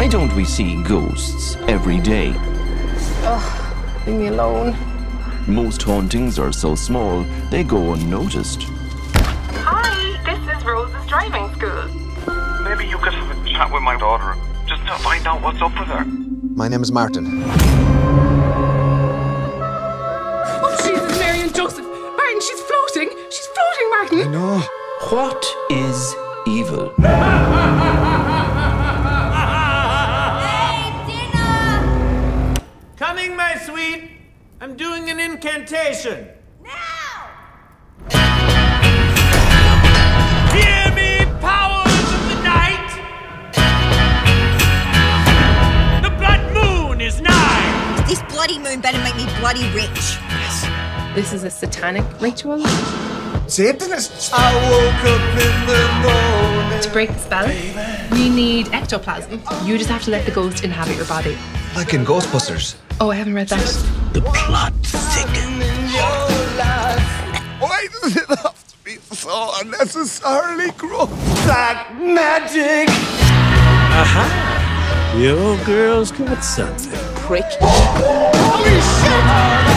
Why don't we see ghosts every day? Ugh, leave me alone. Most hauntings are so small, they go unnoticed. Hi, this is Rose's Driving School. Maybe you could have a chat with my daughter, just to find out what's up with her. My name is Martin. Oh, Jesus, Mary and Joseph! Martin, she's floating! She's floating, Martin! I know. What is evil? Coming, my sweet. I'm doing an incantation. Now! Hear me, powers of the night! The blood moon is nigh! This bloody moon better make me bloody rich. This is a satanic ritual. Satanist! I woke up in the morning. To break the spell, we need ectoplasm. You just have to let the ghost inhabit your body. Like in Ghostbusters. Oh, I haven't read that. The plot thickens. Why does it have to be so unnecessarily gross? Black magic! Aha! Your girl's got something, prick. Holy shit!